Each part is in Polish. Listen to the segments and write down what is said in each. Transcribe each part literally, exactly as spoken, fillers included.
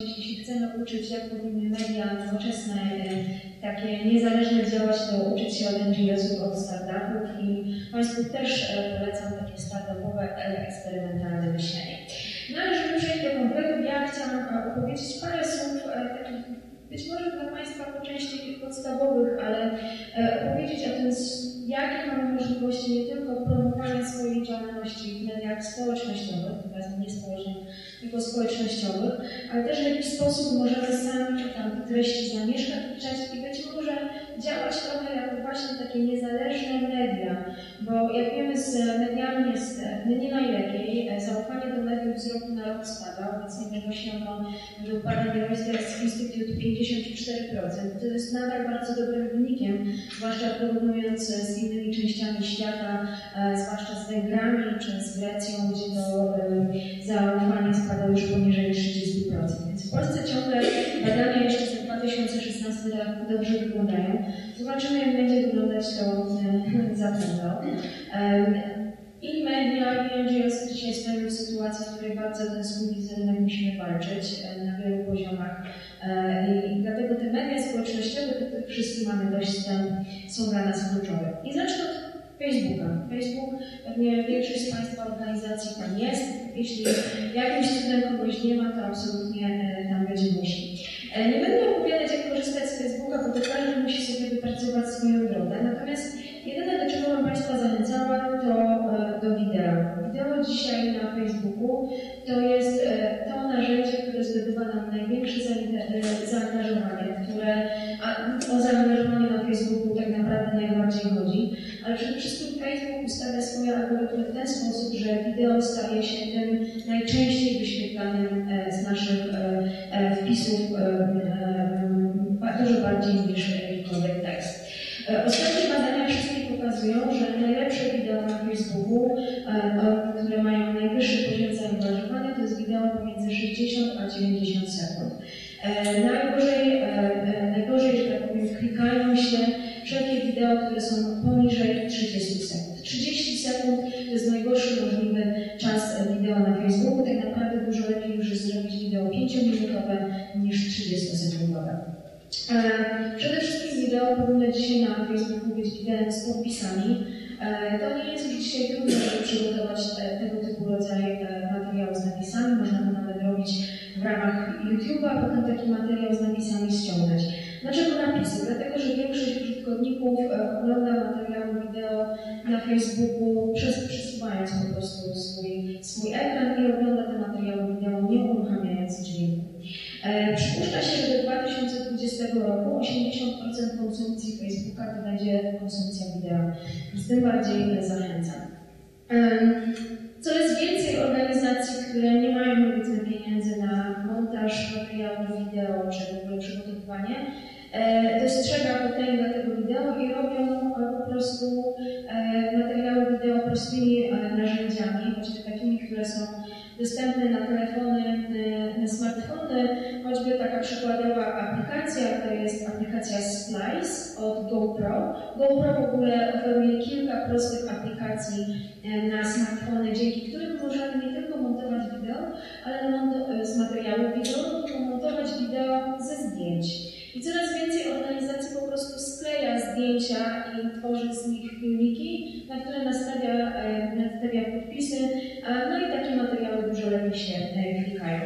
Jeśli chcemy uczyć, jak powinny media nowoczesne, takie niezależne działać, to uczyć się od en dżi osów, od startupów i Państwu też polecam takie startupowe, eksperymentalne myślenie. No ale żeby przejść do konkretów, ja chciałam opowiedzieć parę słów takich, być może dla Państwa po części podstawowych, ale opowiedzieć o tym, jakie mamy możliwości nie tylko promowania swojej działalności w mediach społecznościowych, teraz nie społecznych, tylko społecznościowych, ale też w jakiś sposób możemy sami tam treści zamieszkać i być może działać trochę jako właśnie takie niezależne media, bo jak wiemy, z mediami jest nie najlepiej, zaufanie do mediów z roku na rok spada, obecnie wynoszono według badań Reuters Institute pięćdziesiąt cztery procent, to jest nadal bardzo dobrym wynikiem, zwłaszcza porównując z innymi częściami świata, zwłaszcza z Węgrami czy z Grecją, gdzie to zaufanie spada już poniżej trzydziestu procent. Więc w Polsce ciągle badania jeszcze z dwa tysiące szesnastego roku dobrze wyglądają. Zobaczymy, jak będzie wyglądać to za późno. I media, i en dżi osy dzisiaj stoją w sytuacji, w której bardzo ten skutki z rynek musimy walczyć na wielu poziomach. I dlatego te media społecznościowe, które wszyscy mamy dość, są dla nas kluczowe. I zacznę od Facebooka. Facebook, pewnie większość z Państwa organizacji tam jest. Jeśli jakimś cudem kogoś nie ma, to absolutnie tam będzie musi. Nie będę opowiadać, jak korzystać z Facebooka, bo to każdy musi sobie wypracować swoją drogę. Natomiast jedyne, do czego bym Państwa zachęcała, to do wideo. Wideo dzisiaj na Facebooku to jest to narzędzie, które zdobywa nam największe zaangażowanie, które o zaangażowanie na Facebooku tak naprawdę najbardziej chodzi. Ale przede wszystkim Facebook ustawia swoje algorytmy w ten sposób, że wideo staje się tym najczęściej wyświetlanym z naszych wpisów, dużo bardziej niż jakikolwiek tekst. Ostatnie badania wszystkie pokazują, że najlepsze wideo na Facebooku, które mają najwyższy poziom zaangażowania, to jest wideo pomiędzy sześćdziesiąt a dziewięćdziesiąt sekund. Najgorzej, najgorzej, że tak powiem, klikają się wszelkie wideo, które są poniżej trzydziestu sekund. trzydzieści sekund to jest najgorszy możliwy czas wideo na Facebooku. Tak naprawdę dużo lepiej już jest zrobić wideo pięciominutowe niż trzydziestosekundowe. Przede wszystkim wideo powinno dzisiaj na Facebooku być wideem z podpisami. To nie jest już dzisiaj trudno, żeby przygotować te, tego typu rodzaj materiału z napisami. Można to nawet robić w ramach YouTube'a, potem taki materiał z napisami ściągać. Dlaczego napisy? Dlatego, że większość użytkowników ogląda materiały wideo na Facebooku, przesuwając po prostu swój, swój ekran i ogląda te materiały wideo, nie uruchamiając dźwięku. E, przypuszcza się, że do dwa tysiące dwudziestego roku osiemdziesiąt procent konsumpcji Facebooka to będzie konsumpcja wideo, więc tym bardziej zachęcam. E, coraz więcej organizacji, które nie mają obecnie pieniędzy na montaż materiału wideo czy w ogóle przygotowywanie, e, dostrzega potęgę tego wideo i robią po prostu e, materiały wideo prostymi e, narzędziami, choćby takimi, które są dostępne na telefony, na smartfony, choćby taka przykładowa aplikacja, to jest aplikacja Splice od GoPro. GoPro w ogóle oferuje kilka prostych aplikacji na smartfony, dzięki którym możemy nie tylko montować wideo, ale z materiału wideo, montować wideo ze zdjęć. I coraz więcej organizacji po prostu skleja zdjęcia i tworzy z nich filmiki, na które nastawia, nastawia podpisy, no i takie materiały dużo lepiej się klikają.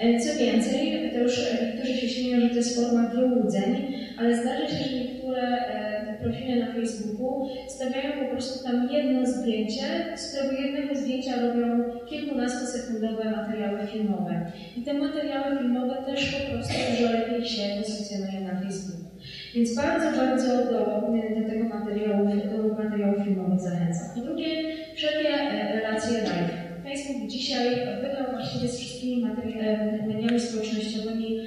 Co więcej, to już niektórzy się śmieją, że to jest forma wyłudzeń, ale zdarza się, że niektóre profile na Facebooku stawiają po prostu tam jedno zdjęcie, z którego jednego zdjęcia robią kilkunastosekundowe materiały filmowe. I te materiały filmowe też po prostu dużo lepiej się pozycjonują na Facebooku. Więc bardzo, bardzo do, do tego materiału, do materiałów filmowych zachęcam. Po drugie, wszelkie relacje live. Facebook dzisiaj wybrał właściwie z wszystkimi mediami społecznościowymi e,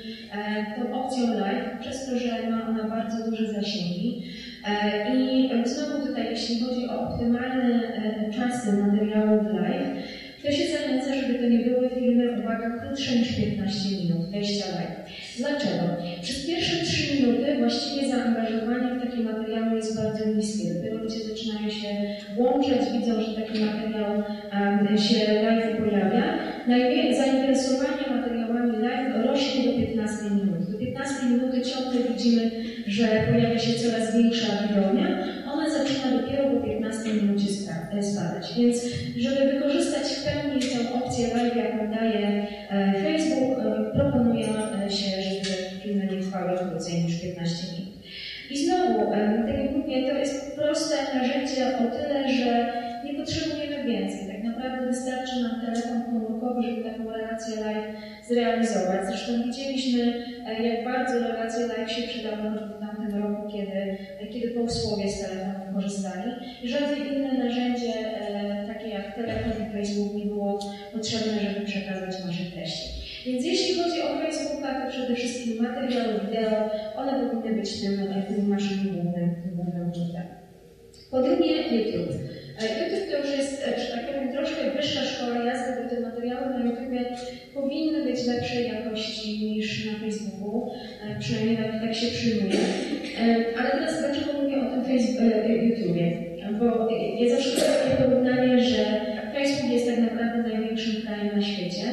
tą opcją live, przez to, że ma ona bardzo duże zasięgi. E, I znowu tutaj, jeśli chodzi o optymalne e, czasy materiałów live, to się zachęca, żeby to nie były filmy, uwaga, krótsze niż piętnaście minut, wejścia live. Dlaczego? Przez pierwsze trzy minuty właściwie zaangażowanie w takie materiały jest bardzo niskie. Dopiero ludzie zaczynają się włączać, widzą, że taki materiał um, się live pojawia. Najwięcej zainteresowanie materiałami live rośnie do piętnastu minuty ciągle widzimy, że pojawia się coraz większa awilonia. Ona zaczyna dopiero po piętnastej minucie spadać. Więc żeby wykorzystać w pełni tę opcję live, jaką daje Facebook, proponuje się, żeby filmy nie trwały krócej niż piętnaście minut. I znowu, tak jak mówię, to jest proste narzędzie o tyle, że nie potrzebujemy więcej. Tak naprawdę wystarczy nam telefon komórkowy, żeby taką relację live zrealizować. Zresztą widzieliśmy, jak bardzo relacje live się przydały w tamtym roku, kiedy, kiedy posłowie z telefonu korzystali. I żadne inne narzędzie, takie jak telefon i Facebook, nie było potrzebne, żeby przekazać nasze treści. Więc jeśli chodzi o Facebooka, to przede wszystkim materiały, wideo, one powinny być tym, tym naszym głównym punktem. Po drugie, YouTube. YouTube to już jest, że tak powiem, troszkę wyższa szkoła jazdy, bo te materiały na YouTube powinny być lepszej jakości niż na Facebooku, przynajmniej nawet tak się przyjmuje. Ale teraz dlaczego mówię o tym YouTubie? Bo jest zawsze takie porównanie, że Facebook jest tak naprawdę największym krajem na świecie,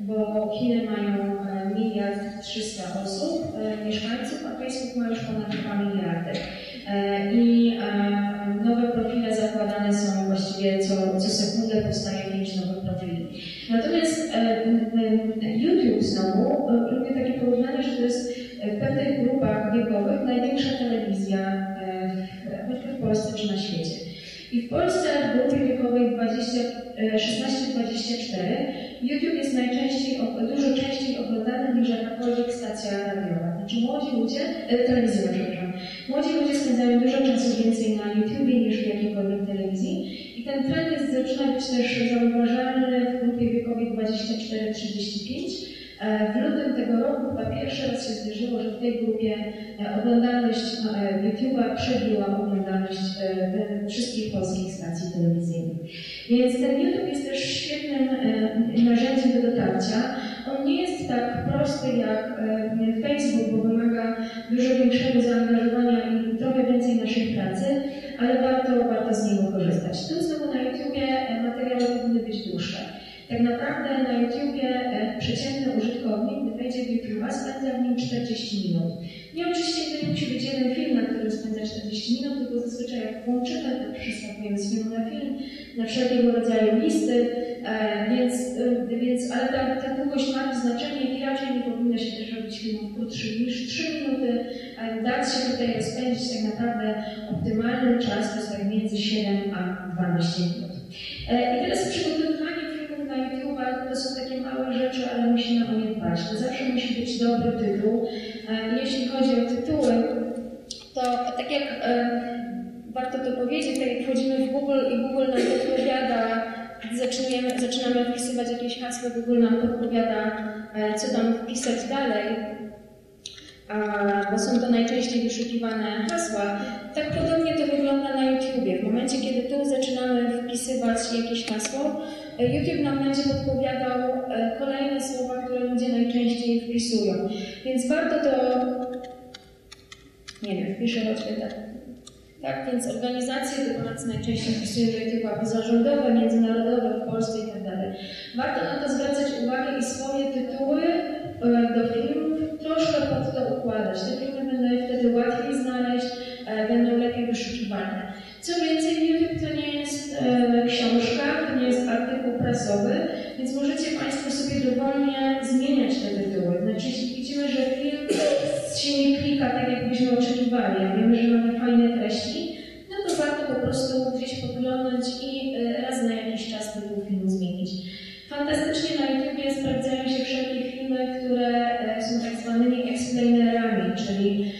bo Chiny mają miliard trzysta osób, mieszkańców, a Facebook ma już ponad dwa miliardy. I nowe profile zakładane są właściwie co, co sekundę, powstaje pięć nowych profili. Natomiast YouTube znowu, robię takie porównanie, że to jest w pewnych grupach wiekowych największa telewizja, choćby w Polsce czy na świecie. I w Polsce w grupie wiekowej szesnaście do dwudziestu czterech YouTube jest najczęściej, dużo częściej oglądany niż jakakolwiek stacja radiowa. Znaczy młodzi ludzie, telewizja, przepraszam, młodzi ludzie spędzają dużo czasu więcej na YouTubie niż w jakiejkolwiek telewizji. I ten trend jest, zaczyna być też zauważalny w grupie wiekowej dwudziestu czterech do trzydziestu pięciu. W lutym tego roku chyba pierwszy raz się zdarzyło, że w tej grupie oglądalność YouTube'a przebiła oglądalność wszystkich polskich stacji telewizyjnych. Więc ten YouTube jest też świetnym narzędziem do dotarcia. On nie jest tak prosty jak Facebook, bo wymaga dużo większego zaangażowania i trochę więcej naszej pracy, ale warto, warto z niego korzystać. Tu znowu na YouTubie materiały powinny być dłuższe. Tak naprawdę na YouTubie przeciętny użytkownik, gdy wejdzie w YouTube'a, spędza w nim czterdzieści minut. Nie oczywiście to nie musi być jeden film, na którym spędza czterdzieści minut, tylko zazwyczaj jak włączymy, to przystępujemy z filmu na film, na wszelkiego rodzaju listy, więc, więc ale ta, ta długość ma znaczenie i raczej nie powinno się też robić filmów krótszych niż trzy minuty. Da się tutaj rozpędzić tak naprawdę optymalny czas, to jest tak między siedem a dwanaście minut. I teraz przygotowywanie filmów na YouTube'a to są takie małe rzeczy, ale musimy o nie dbać. To zawsze musi być dobry tytuł. Jeśli chodzi o tytuły, to tak jak warto to powiedzieć, tak jak wchodzimy w Google i Google nam odpowiada, zaczynamy, zaczynamy wpisywać jakieś hasło, Google nam odpowiada, co tam wpisać dalej, bo są to najczęściej wyszukiwane hasła. Tak podobnie to wygląda na YouTubie. W momencie, kiedy tu zaczynamy wpisywać jakieś hasło, YouTube nam będzie podpowiadał kolejne słowa, które ludzie najczęściej wpisują. Więc warto to... Nie wiem, wpiszę choćby tak. Tak, więc organizacje do nas najczęściej wpisują do YouTube'a pozarządowe, międzynarodowe, w Polsce itd. Warto na to zwracać uwagę i swoje tytuły do filmów troszkę pod to układać. Te filmy będą wtedy łatwiej znaleźć, będą lepiej wyszukiwane. Co więcej, YouTube to nie jest e, książka, to nie jest artykuł prasowy, więc możecie Państwo sobie dowolnie zmieniać te tytuły. Znaczy, jeśli widzimy, że film się nie klika tak, jak byśmy oczekiwali, a wiemy, że mamy fajne treści, no to warto po prostu gdzieś podglądać i e, raz na jakiś czas tytuł filmu zmienić. Fantastycznie na YouTubie sprawdzają się wszelkie filmy, które e, są tak zwanymi explainerami, czyli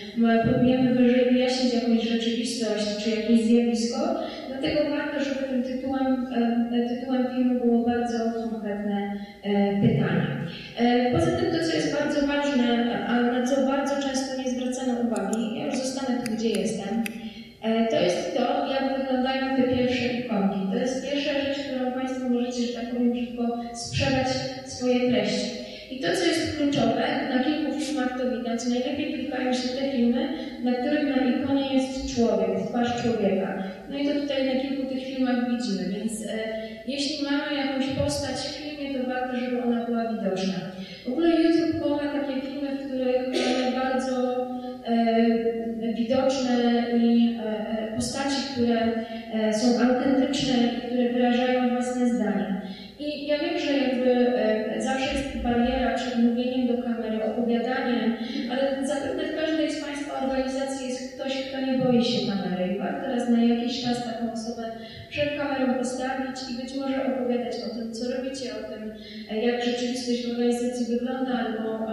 próbujemy wyżej wyjaśnić jakąś rzeczywistość czy jakieś zjawisko, dlatego warto, żeby tym tytułem, tytułem filmu było bardzo konkretne pytanie. Poza tym to, co jest bardzo ważne, a na co bardzo często nie zwracano uwagi, ja już zostanę tu, gdzie jestem, to jest to, jak wyglądają te pierwsze ikonki. To jest pierwsza rzecz, którą Państwo możecie, że tak powiem, szybko sprzedać swoje treści. I to, co jest kluczowe, na kilku filmach to widać, najlepiej klikają się te filmy, na których na ikonie jest człowiek, twarz człowieka. No i to tutaj na kilku tych filmach widzimy, więc e, jeśli mamy jakąś postać w filmie, to warto, żeby ona była widoczna. W ogóle YouTube kocha takie filmy, w których mamy bardzo widoczne i postaci, które są autentyczne i które wyrażają własne zdanie. I ja wiem, że jakby zawsze jest bariera przed mówieniem do kamery, opowiadaniem, ale zapewne w każdej z Państwa organizacji jest ktoś, kto nie boi się kamery i warto teraz na jakiś czas taką osobę przed kamerą postawić i być może opowiadać o tym, co robicie, o tym, jak rzeczywistość w organizacji wygląda, albo,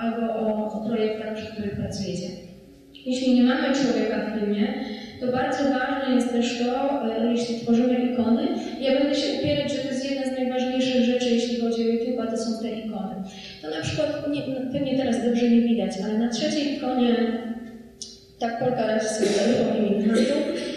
albo o projektach, przy których pracujecie. Jeśli nie mamy człowieka w filmie, to bardzo ważne jest też to, jeśli tworzymy ikony. Ja będę się upierać, że to jest jedna z najważniejszych rzeczy, jeśli chodzi o YouTube'a, to są te ikony. To na przykład, nie, pewnie teraz dobrze nie widać, ale na trzeciej ikonie, tak Polka raz o imigrantów,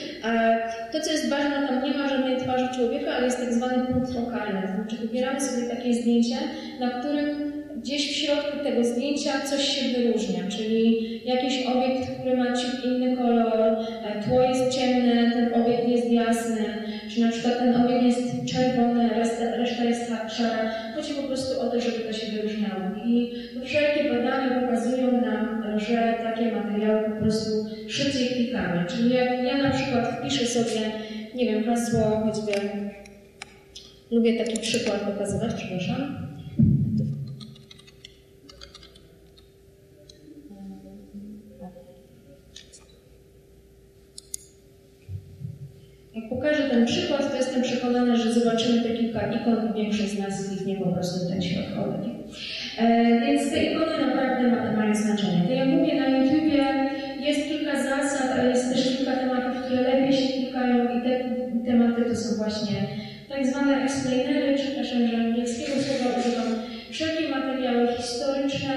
to co jest ważne, tam nie ma żadnej twarzy człowieka, ale jest tak zwany punkt fokalny. To znaczy wybieramy sobie takie zdjęcie, na którym gdzieś w środku tego zdjęcia coś się wyróżnia, czyli jakiś obiekt, który ma inny kolor, tło jest ciemne, ten obiekt jest jasny, czy na przykład ten obiekt jest czerwony, reszta, reszta jest szara. Chodzi po prostu o to, żeby to się wyróżniało. I wszelkie badania pokazują nam, że takie materiały po prostu szybciej klikamy. Czyli jak ja na przykład wpiszę sobie, nie wiem, hasło, choćby lubię taki przykład pokazywać, przepraszam. Jak pokażę ten przykład, to jestem przekonana, że zobaczymy te kilka ikon, większość z nas kliknie po prostu ten środkowy. E, więc te ikony naprawdę ma, mają znaczenie. To ja mówię, na YouTubie jest kilka zasad, ale jest też kilka tematów, które lepiej się klikają i te tematy to są właśnie tak zwane explainery, przepraszam, że angielskiego słowa używam, wszelkie materiały historyczne,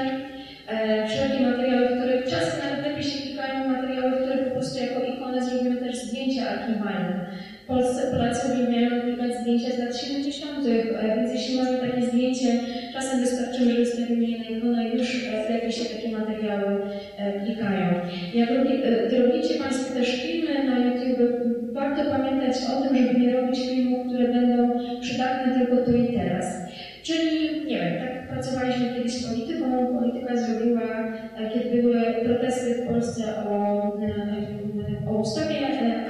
e, wszelkie materiały, które czasem nawet lepiej się klikają, materiały, które po prostu jako ikony zrobimy też zdjęcia archiwalne. W Polsce Polacy miały klikać zdjęcia z lat siedemdziesiątych, więc jeśli mamy takie zdjęcie, czasem wystarczy, że wystawimy je na ikonę i już lepiej się takie materiały klikają. Jak robicie Państwo też filmy na YouTube, warto pamiętać o tym, żeby nie robić filmów, które będą przydatne tylko tu i teraz. Czyli, nie wiem, tak pracowaliśmy kiedyś z polityką, polityka zrobiła, kiedy były protesty w Polsce o, o ustawie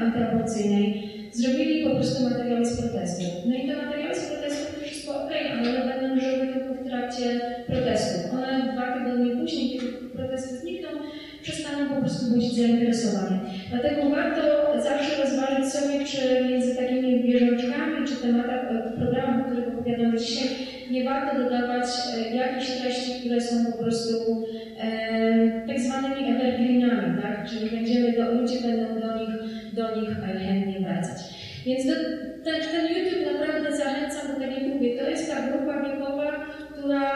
antyaborcyjnej, zrobili po prostu materiały z protestu. No i te materiały z protestu to wszystko ok, ale one będą żyły tylko w trakcie protestu. One dwa tygodnie później, kiedy protesty znikną, przestaną po prostu być zainteresowane. Dlatego warto zawsze rozważyć sobie, czy między takimi bieżączkami, czy tematach programu, o których opowiadamy dzisiaj, nie warto dodawać jakichś treści, które są po prostu e, tak zwanymi evergreenami, tak? Czyli będziemy do, ludzie będą do nich, do nich chętnie wracać. Więc do, ten, ten YouTube naprawdę zachęcam, bo tak jak mówię, to jest ta grupa wiekowa, która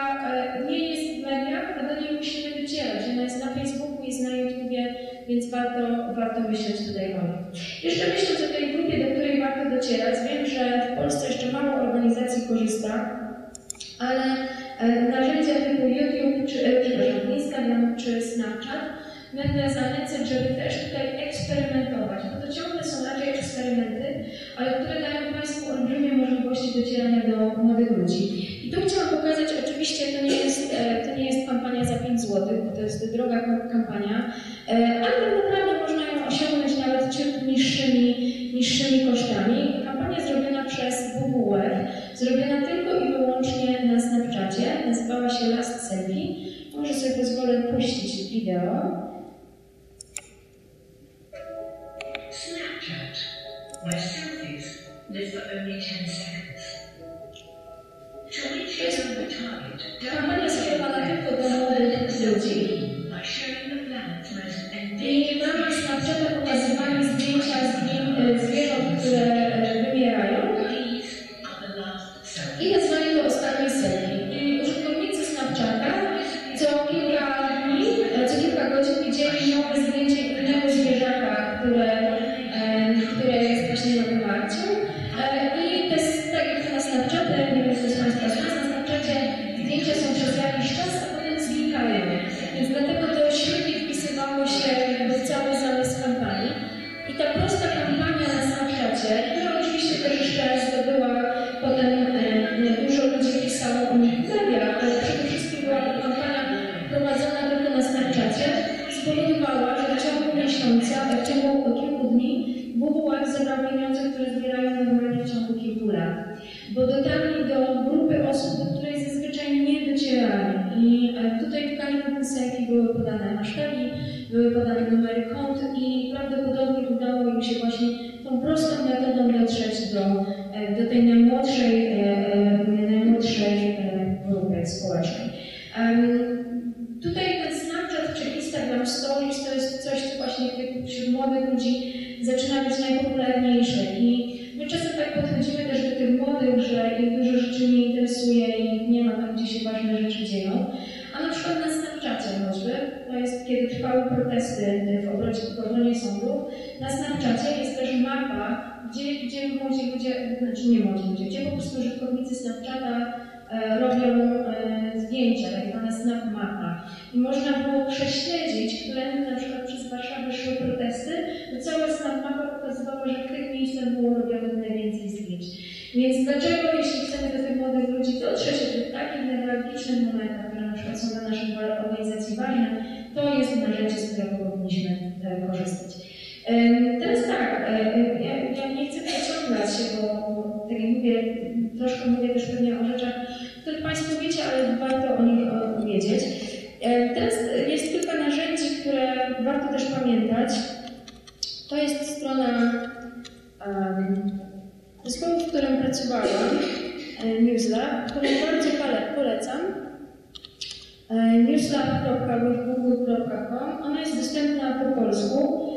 nie jest w mediach, a do niej musimy wycierać. Ona jest na Facebooku, jest na YouTubie, więc warto, warto myśleć tutaj o nich. Jeszcze myślę o tej grupie, do której warto docierać. Wiem, że w Polsce jeszcze mało organizacji korzysta, ale narzędzia typu YouTube, czy przepraszam, Instagram, czy Snapchat będę zachęcać, żeby też tutaj eksperymentować, bo to ciągle są raczej eksperymenty, ale które dają Państwu olbrzymie możliwości docierania do młodych ludzi. I tu chciałam pokazać, oczywiście to nie jest, to nie jest kampania za pięć złotych, bo to jest droga kampania, ale tak naprawdę można ją osiągnąć nawet ciut niższymi, niższymi kosztami. Kampania zrobiona przez W W F, zrobiona tylko i wyłącznie na Snapchacie, nazywała się Last Semi. Może sobie pozwolę puścić wideo. Snapchat, where selfies live for only ten seconds. Kampania jest skierowana tylko do młodych ludzi. I mamy Snapchata pokazywanie zdjęcia zwierząt, które wymierają. I nazwanie to ostatniej serii. Użytkownicy Snapchata co kilka dni, co kilka godzin widzieli nowe zdjęcie innego zwierzaka, które, które jest właśnie na wymarciu. I te, tak jak na Snapchacie, nie wiem, co jest Państwa, na Snapchacie zdjęcia są przez inicjatyw w ciągu kilku dni W W F zebrał pieniądze, które zbierają normalnie w ciągu kilku lat. Bo dotarli do grupy osób, do której zazwyczaj nie docierali. I tutaj tkali kursy, jakie były podane masztagi, były podane numery kont i prawdopodobnie udało im się właśnie tą prostą metodą dotrzeć do, do tej najmłodszej, najmłodszej grupy społecznej. Tutaj ten Snapchat czy Instagram Stories to jest coś, co właśnie wśród młodych ludzi zaczyna być najpopularniejsze. I my czasem tak podchodzimy też do tych młodych, że ich dużo rzeczy nie interesuje i nie ma tam, gdzie się ważne rzeczy dzieją. A na przykład na Snapchacie choćby, to jest kiedy trwały protesty w obrocie, w obronie sądów, na Snapchacie jest też mapa, gdzie, gdzie młodzi ludzie, znaczy nie młodzi ludzie, gdzie po prostu użytkownicy Snapchata e, robią e, zdjęcia, tak zwane snap mapa. I można było prześledzić, którym na przykład przez Warszawę szły protesty, to cała snap mapa pokazywała, że w tych miejscach było robione najwięcej zdjęć. Więc dlaczego, jeśli chcemy do tych młodych ludzi dotrzeć w takich newralgicznych momentach, które na przykład są dla naszej organizacji ważne, to jest narzędzie, z którego powinniśmy e, korzystać. Teraz tak, ja, ja nie chcę przeciągać się, bo, bo tak jak mówię, troszkę mówię też pewnie o rzeczach, które Państwo wiecie, ale warto o nich powiedzieć. Teraz jest kilka narzędzi, które warto też pamiętać. To jest strona um, zespołu, w którym pracowałam, Newslab, którą bardzo polecam. newslab kropka google kropka com. Ona jest dostępna po polsku.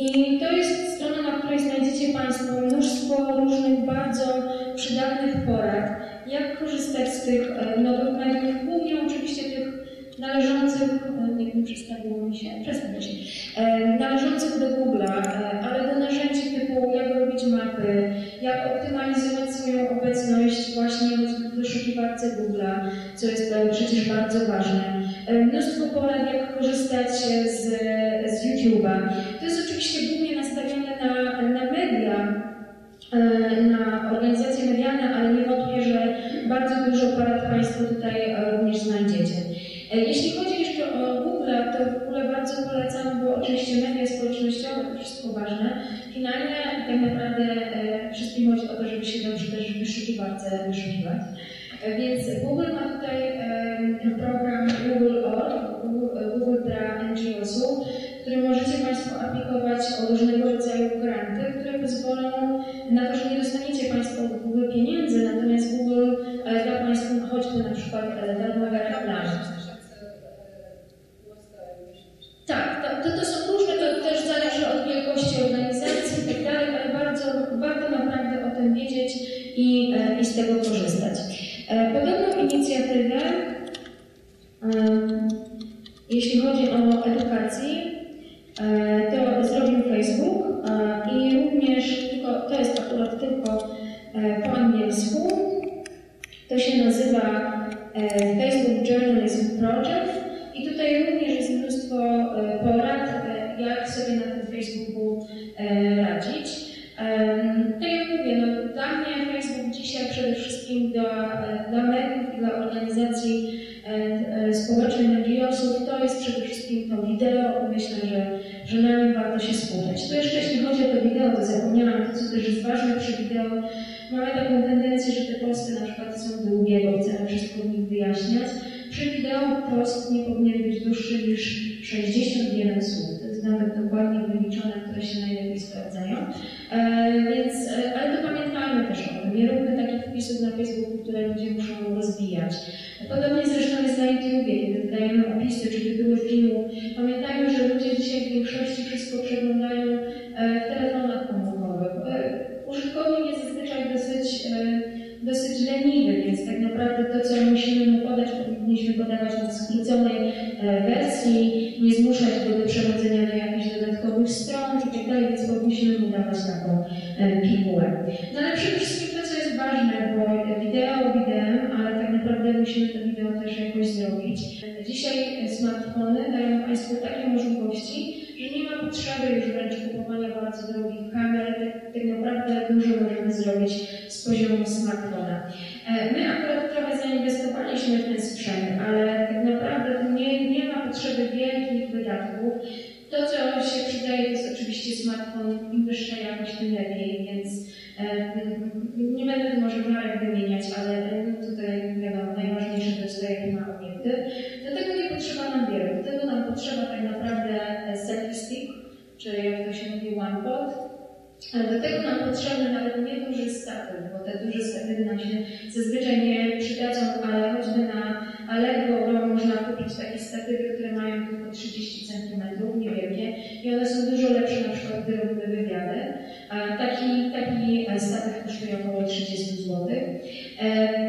I to jest strona, na której znajdziecie Państwo mnóstwo różnych bardzo przydatnych porad, jak korzystać z tych nowych mediów, głównie oczywiście tych należących, nie wiem, przestawiło mi się, przestawiło się, należących do Google'a, ale do narzędzi typu jak robić mapy, jak optymalizować swoją obecność właśnie w wyszukiwarce Google'a, co jest przecież bardzo ważne. Mnóstwo porad, jak korzystać z, z YouTube'a. To jest oczywiście głównie nastawione na, na media, na organizacje medialne, ale nie wątpię, że bardzo dużo porad Państwo tutaj również znajdziecie. Jeśli chodzi jeszcze o Google, to w ogóle bardzo polecam, bo oczywiście media społecznościowe to wszystko ważne. Finalnie tak naprawdę wszystkim chodzi o to, żeby się dobrze też w wyszukiwarce wyszukiwać. Więc Google ma tutaj program Google kropka org, Google dla N G O sów, w którym możecie Państwo aplikować o różnego rodzaju granty, które pozwolą na to, że nie dostaniecie Państwo od Google pieniędzy, natomiast Google da Państwu choćby na przykład darmowe reklamy. Tak, to, to są różne, to też zależy od wielkości organizacji i tak dalej, ale bardzo warto naprawdę o tym wiedzieć i, i z tego korzystać. Podobną inicjatywę, jeśli chodzi o edukację, to zrobił Facebook i również, tylko, to jest akurat tylko po angielsku, to się nazywa Facebook Journalism Project i tutaj również jest mnóstwo porad, jak sobie na tym Facebooku radzić. Tak jak mówię, no, dla mnie Facebook dzisiaj przede wszystkim dla, dla mediów i dla organizacji społecznych, N G O sów to jest przede wszystkim to wideo. Myślę, że, że na nim warto się skupiać. Tu jeszcze jeśli chodzi o to wideo, to zapomniałam, to co też jest ważne przy wideo. Mamy taką tendencję, że te posty na przykład są długie, bo chcemy wszystko w nich wyjaśniać. Przy wideo post nie powinien być dłuższy niż sześćdziesiąt jeden słów. To jest nawet dokładnie wyliczone, które się najlepiej sprawdzają. E, więc, ale to pamiętajmy też o tym. Nie róbmy takich wpisów na Facebooku, które ludzie muszą rozwijać. Podobnie zresztą jest na YouTubie, kiedy dajemy opisy czy tytuły filmu. Pamiętajmy, że ludzie dzisiaj w większości wszystko przeglądają e, w telefonach komórkowych. E, użytkownik jest zazwyczaj dosyć, e, dosyć leniwy, więc tak naprawdę to, co musimy mu podać, powinniśmy podawać w skróconej e, wersji, nie zmuszać go do przechodzenia na jakichś dodatkowych stron i tak dalej, więc musimy mu dawać taką e, pigułę. No ale przede wszystkim to, co jest ważne, bo wideo wideem, ale tak naprawdę musimy to wideo też jakoś zrobić. Dzisiaj smartfony dają Państwu takie możliwości, że nie ma potrzeby już wręcz kupowania bardzo drogich kamer, tak, tak naprawdę dużo możemy zrobić z poziomu smartfona. My akurat trochę zainwestowaliśmy w ten sprzęt, ale tak naprawdę nie, nie ma potrzeby wielkich wydatków. To, co się przydaje, to jest oczywiście smartfon, im wyższa jakość, tym lepiej, więc nie będę może marek wymieniać, ale tutaj wiadomo, najważniejsze to jest to, jakie ma obiektyw. Do tego nie potrzeba nam wielu, do tego nam potrzeba tak naprawdę selfie stick, czyli jak to się mówi one pot. Ale do tego nam potrzebny nawet nie duży statyw, bo te duże statywy nam się zazwyczaj nie przydadzą, ale choćby na Allegro można kupić takie statywy, które mają tylko trzydzieści centymetrów, niewielkie, i one są dużo lepsze na przykład, gdy robimy wywiady. Taki, taki statyw kosztuje około trzydzieści złotych.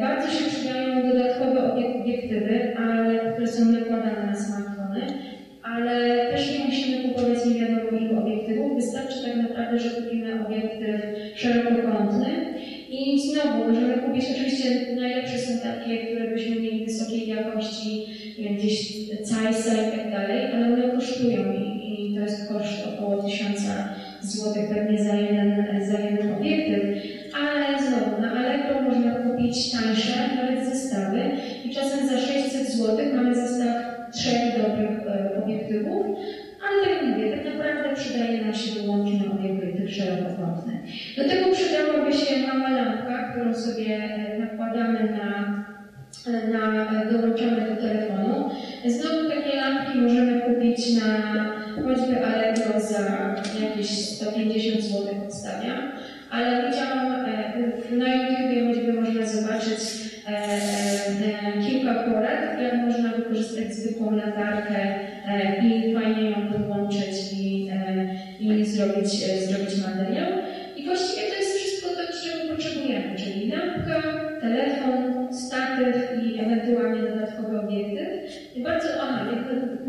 Bardzo się przydają dodatkowe obiektywy, ale które są nakładane na smartfony, ale też nie musimy kupować nie wiadomo ilu obiektywów, wystarczy tak naprawdę, że kupimy obiektyw szerokokątny i znowu możemy kupić, oczywiście najlepsze są takie, które byśmy mieli wysokiej jakości, gdzieś Zeissa i tak dalej, ale one kosztują i, i to jest koszt około tysiąca złotych pewnie za jeden, za jeden obiektyw, ale znowu na Allegro można kupić tańsze nawet zestawy i czasem za sześćset złotych mamy zestaw trzech dobrych e, obiektywów, ale tak jak mówię, tak naprawdę przydaje nam się wyłącznie obiektyw szerokokątny. Do tego przydałaby się mała lampka, którą sobie nakładamy na, na dołączamy do telefonu. Znowu takie lampki możemy kupić na choćby Allegro za jakieś sto pięćdziesiąt złotych odstawia, ale widziałam e, na YouTubie choćby można zobaczyć e, e, kilka porad, jak można wykorzystać zwykłą latarkę e, i fajnie ją podłączyć i, e, i zrobić, e, zrobić materiał. I właściwie to jest wszystko to, czego potrzebujemy, czyli lampka, telefon, statyw i ewentualnie dodatkowy obiektyw. I bardzo, aha,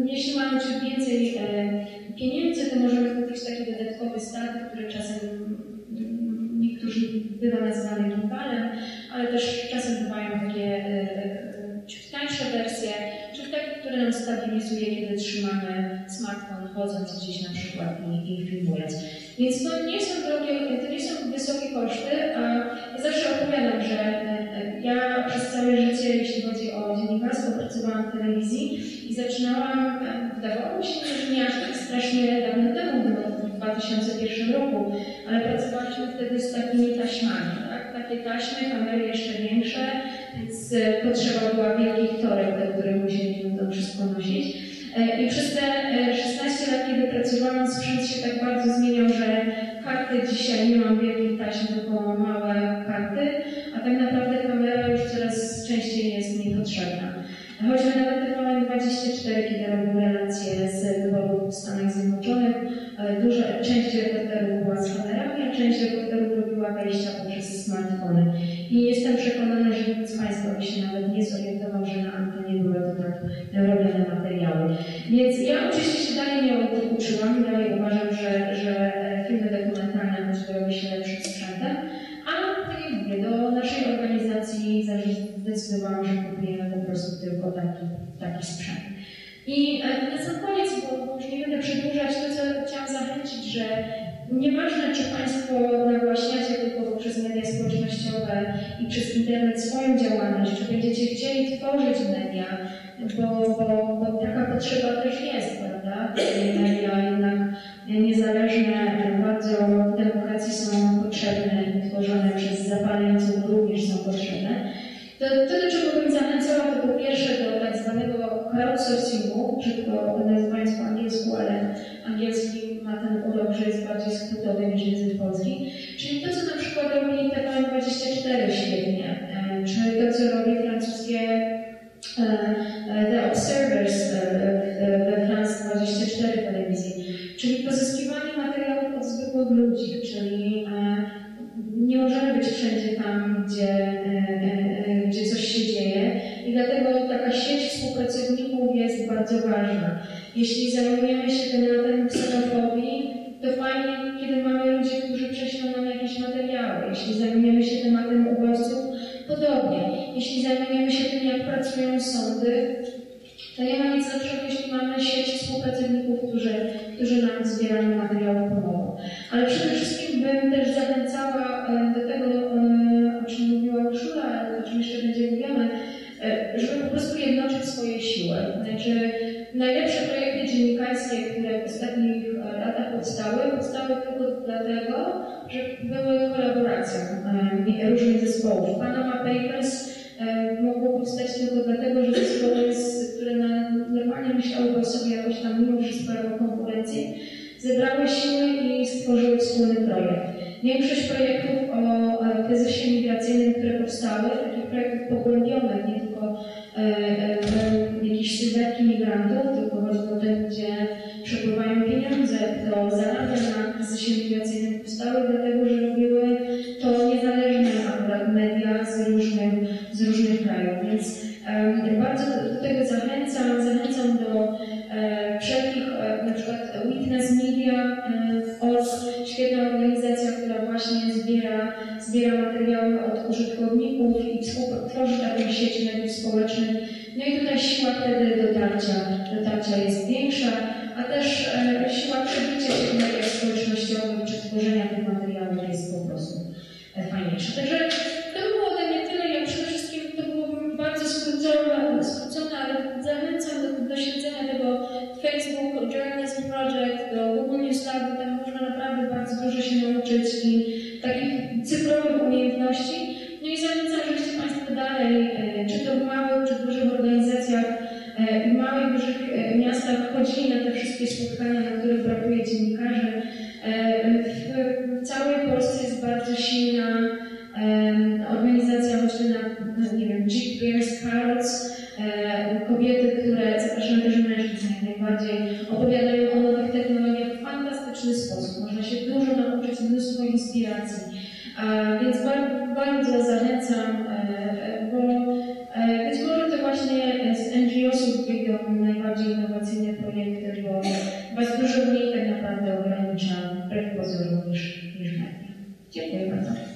jeśli mamy czy więcej e, pieniędzy, to możemy kupić taki dodatkowy statyw, który czasem niektórzy bywa nazywany gimballem, ale też czasem bywają takie czy tańsze wersje, czy takie, które nam stabilizuje, kiedy trzymamy smartfon chodząc gdzieś na przykład i, i filmując. Więc to nie są drogie, to nie są wysokie koszty, a ja zawsze opowiadam, że ja przez całe życie, jeśli chodzi o dziennikarstwo, pracowałam w telewizji i zaczynałam, wydawało mi się, że nie aż tak strasznie dawno temu, w dwa tysiące pierwszym roku, ale pracowaliśmy wtedy z takimi taśmami, tak? Takie taśmy, kamery jeszcze większe, więc potrzeba była wielkich toreb, do których musieliśmy to wszystko nosić. I przez te szesnaście lat, kiedy pracowałam, sprzęt się tak bardzo zmieniał, że karty dzisiaj nie mam wielkich taśm, tylko małe karty, a tak naprawdę kamera już coraz częściej jest mi potrzebna. Choćby nawet te mamy dwadzieścia cztery, kiedy robią relacje z wyborów w Stanach Zjednoczonych, duża część reporterów była z kamerami, a część reporterów robiła wejścia poprzez smartfony. I jestem przekonana, że nikt z Państwa by się nawet nie zorientował, że na antenie były to tak robione materiały. Więc ja oczywiście się dalej nie uczyłam, dalej uważam, że, że filmy dokumentalne potrzebują się lepszym sprzętem, a tak jak mówię, do naszej organizacji zdecydowałam, że kupujemy po prostu tylko taki, taki sprzęt. I na sam koniec, bo już nie będę przedłużać, to co chciałam zachęcić, że nieważne, czy Państwo nagłaśniacie tylko poprzez media społecznościowe i przez internet swoją działalność, czy będziecie chcieli tworzyć media, bo, bo, bo taka potrzeba też jest, prawda? Media jednak niezależne bardzo demokracji są potrzebne i tworzone przez zapalających również są potrzebne. To, to, do czego bym zachęcała, to po pierwsze do tak zwanego crowdsourcingu, brzydko nazywając po angielsku, ale angielski ma ten urok, że jest bardziej skrótowy niż język polski. Czyli to, co na przykład robi T V N dwadzieścia cztery świetnie, czy to, co robi francuskie The Observers we France dwadzieścia cztery telewizji, czyli pozyskiwanie materiałów od zwykłych ludzi, czyli nie możemy być wszędzie tam, gdzie, gdzie coś się dzieje i dlatego taka sieć współpracowników jest bardzo ważna. Jeśli zajmujemy się tematem ksenofobii, to fajnie, kiedy mamy ludzi, którzy prześlą nam jakieś materiały. Jeśli zajmujemy się tematem ubóstw, podobnie. Jeśli zajmujemy się tym, jak pracują sądy, to nie ma nic lepszego, jeśli mamy sieć współpracowników, którzy, którzy nam zbierają materiały pomogą. Ale przede wszystkim bym też zachęcała do tego, o czym mówiła Urszula, ale o czym jeszcze będzie mówione, żeby po prostu jednoczyć swoje siły. Znaczy, najlepsze projekty dziennikarskie, które ostatnich latach powstały, powstały tylko dlatego, że były kolaboracje różnych zespołów. Panama Papers mogło powstać tylko dlatego, że zespoły, które normalnie myślały o sobie jakoś tam mimo wszystko jako konkurencji, zebrały siły i stworzyły wspólny projekt. Większość projektów o kryzysie migracyjnym, które powstały, takich projektów pogłębionych, nie tylko e, e, jakieś sylwetki migrantów, tylko choćby te, gdzie przepływają pieniądze, to zarabia na kryzysie migracyjnym powstały, dlatego że robiły to niezależne akurat media z różnych, z różnych krajów. Więc e, bardzo do tego zachęcam, zachęcam do e, wszelkich, e, na przykład Witness Media, e, świetna organizacja, która właśnie zbiera, zbiera materiały od użytkowników i tworzy taką sieć mediów społecznych. No i tutaj siła wtedy dotarcia, dotarcia jest większa, a też e, siła przebicia się w mediach społecznościowych czy tworzenia tych materiałów jest po prostu e, fajniejsza. Także to było ode mnie tyle. Ja przede wszystkim to było bardzo skrócone, skrócone, ale zachęcam do, do śledzenia tego Facebook Journalism Project, do Google Newsletter, tam można naprawdę bardzo dużo się nauczyć i takich cyfrowych umiejętności. No i zachęcam, żebyście Państwo dalej, czy to w małych, czy w dużych organizacjach, w małych, dużych miastach chodzili na te wszystkie spotkania, na których brakuje dziennikarzy. W całej Polsce jest bardzo silna organizacja, choćby na, na nie wiem, G P S, Carrots, kobiety, które, zapraszam też mężczyzn jak najbardziej, opowiadają o nowych technologiach w fantastyczny sposób. Można się dużo nauczyć, mnóstwo inspiracji. A więc bardzo, bardzo zachęcam, bo być może to właśnie z N G O sów wyjdą najbardziej innowacyjne projekty, bo was dużo mniej tak naprawdę ogranicza wbrew pozorom niż media. Dziękuję bardzo.